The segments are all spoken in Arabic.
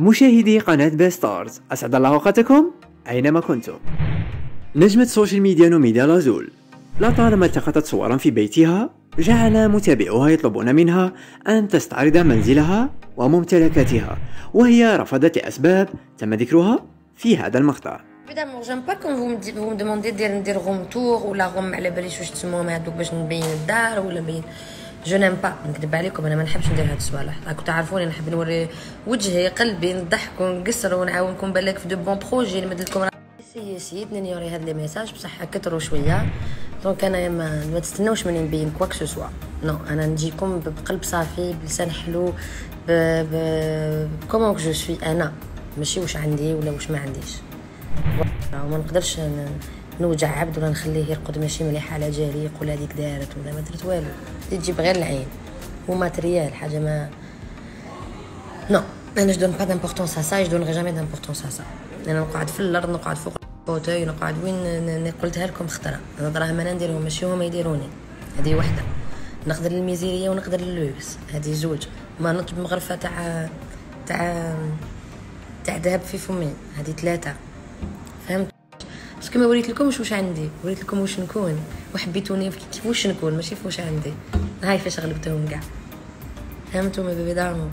مشاهدي قناة بي ستارز، أسعد الله أوقاتكم أينما كنتم. نجمة سوشيال ميديا نوميديا لزول لطالما التقطت صورا في بيتها جعل متابعوها يطلبون منها أن تستعرض منزلها وممتلكاتها، وهي رفضت لأسباب تم ذكرها في هذا المقطع. مدام جيم با كون فو مدوموندي ندير غوم تور ولا غوم على باليش واش تسموهم هادوك باش نبين الدار ولا نبين جو نيم با، نكذب عليكم انا ما نحبش ندير هاد الصوالح، راكم تعرفوني نحب نوري وجهي قلبي نضحك ونقصر ونعاونكم بالك في دو بون بروجي نمدلكم. سيدنا نوري هاد لي ميساج بصح كثروا شويه، دونك انا ما تستناوش مني نبين كواك سو سوا، نو انا نجيكم بقلب صافي بلسان حلو كومون جو سوي انا، ماشي واش عندي ولا واش ما عنديش، وما نقدرش نوجع عبد ولا نخليه يرقد ماشي مليح على جريق ولا هذيك دارت ولا ما درت والو، تجيب غير العين وماتريال حاجه ما نو انا جو دون با دامبورطونس ا سا، جو دونغي جامي دامبورطونس ا سا. انا نقعد في الارض، نقعد فوق الفوتاي، نقعد وين قلتها لكم خطره، انا دراهم انا نديرهم ماشي هما يديروني، هذه وحده نقدر للميزيريه ونقدر لللوكس، هذه زوج، ما نطلب مغرفه تاع ذهب في فمي، هذه ثلاثه، فهمت؟ باسكو ما وريت لكمش واش عندي، وريت لكم واش نكون، وحبيتوني في واش نكون ماشي في واش عندي، هاي فاش غلبتهم كاع، فهمتوا ما بيبي دارهم.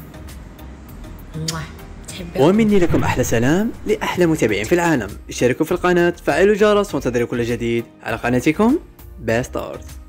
ومني لكم أحلى سلام لأحلى متابعين في العالم. اشتركوا في القناة، فعلوا الجرس وانتظروا كل جديد على قناتكم بي ستارز.